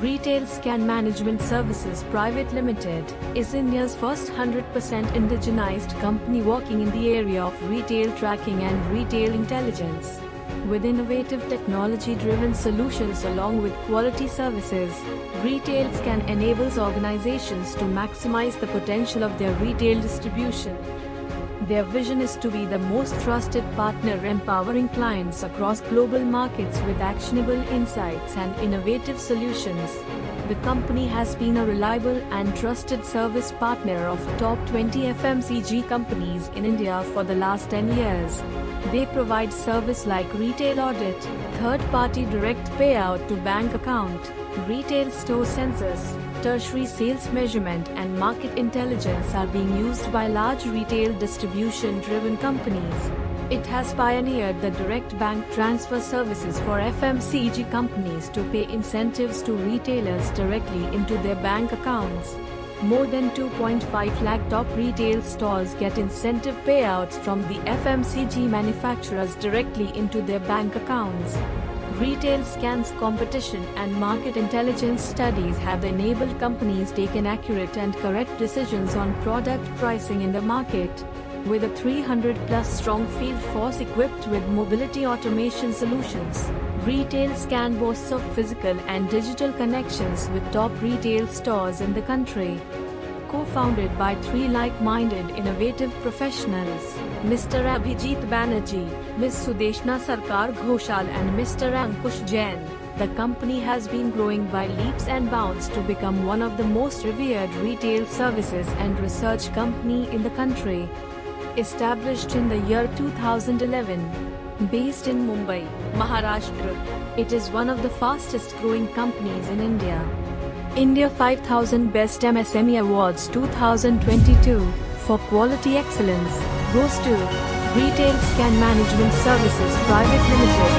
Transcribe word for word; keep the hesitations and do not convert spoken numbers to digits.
Retail Scan Management Services Private Limited is India's first one hundred percent indigenized company working in the area of retail tracking and retail intelligence. With innovative technology-driven solutions along with quality services, Retail Scan enables organizations to maximize the potential of their retail distribution. Their vision is to be the most trusted partner, empowering clients across global markets with actionable insights and innovative solutions. The company has been a reliable and trusted service partner of top twenty F M C G companies in India for the last ten years. They provide service like retail audit, third-party direct payout to bank account, retail store census, tertiary sales measurement and market intelligence are being used by large retail distribution-driven companies. It has pioneered the direct bank transfer services for F M C G companies to pay incentives to retailers directly into their bank accounts. More than two point five lakh top retail stores get incentive payouts from the F M C G manufacturers directly into their bank accounts. Retail Scan's competition and market intelligence studies have enabled companies take accurate and correct decisions on product pricing in the market. With a three hundred plus strong field force equipped with mobility automation solutions, Retail Scan boasts of physical and digital connections with top retail stores in the country. Co-founded by three like-minded innovative professionals, Mister Abhijit Banerjee, Miz Sudeshna Sarkar Ghoshal and Mister Ankush Jain, the company has been growing by leaps and bounds to become one of the most revered retail services and research company in the country. Established in the year two thousand eleven, based in Mumbai, Maharashtra, it is one of the fastest growing companies in India. India five thousand Best M S M E Awards two thousand twenty-two for quality excellence goes to Retail Scan Management Services Private Limited.